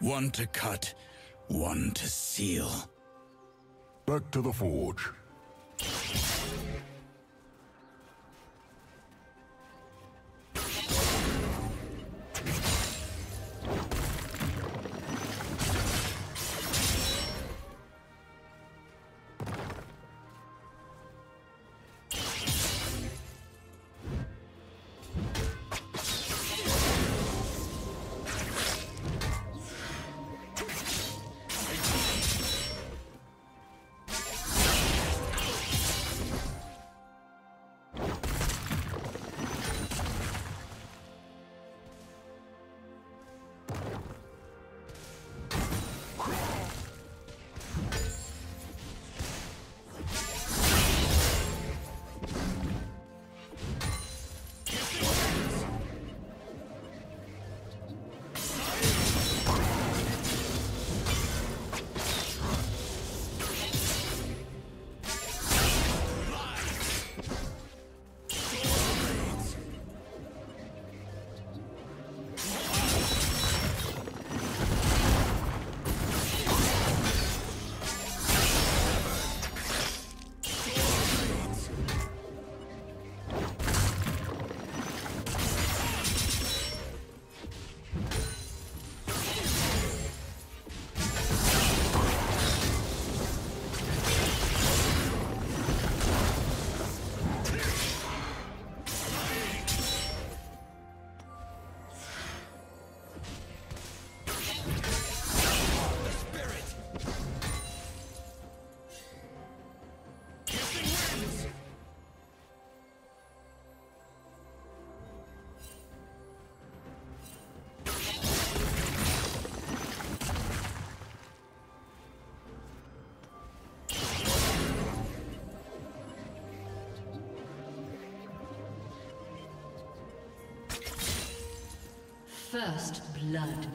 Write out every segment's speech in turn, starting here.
One to cut, one to seal. Back to the forge. First blood.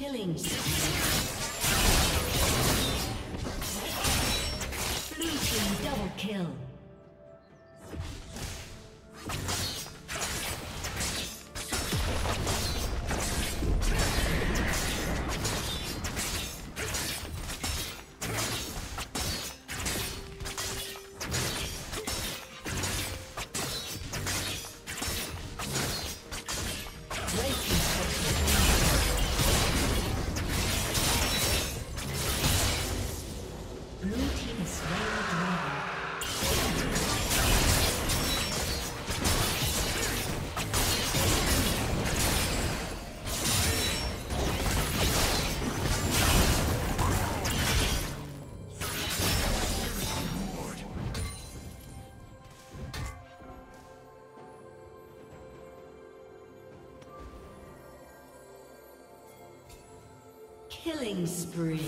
Killing spree. Blue team double kill. Killing spree.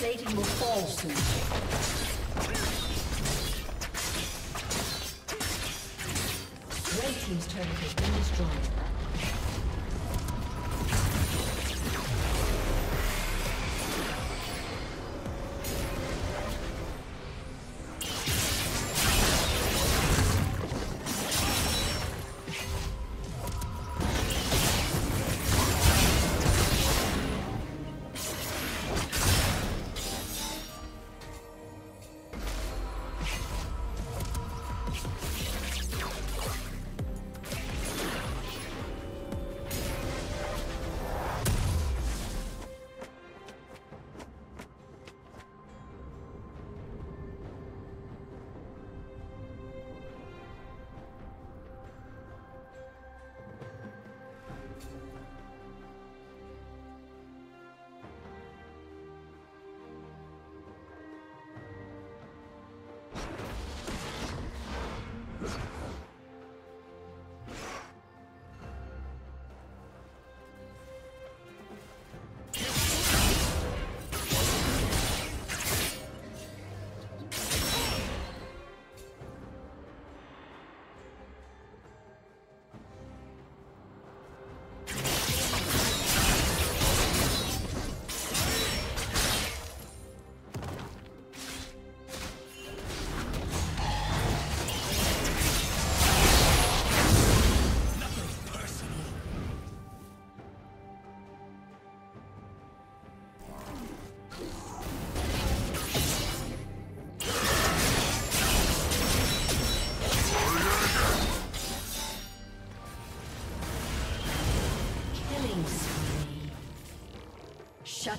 Plating will fall soon. Red team's turret has been destroyed. Shut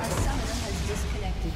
A summoner has disconnected.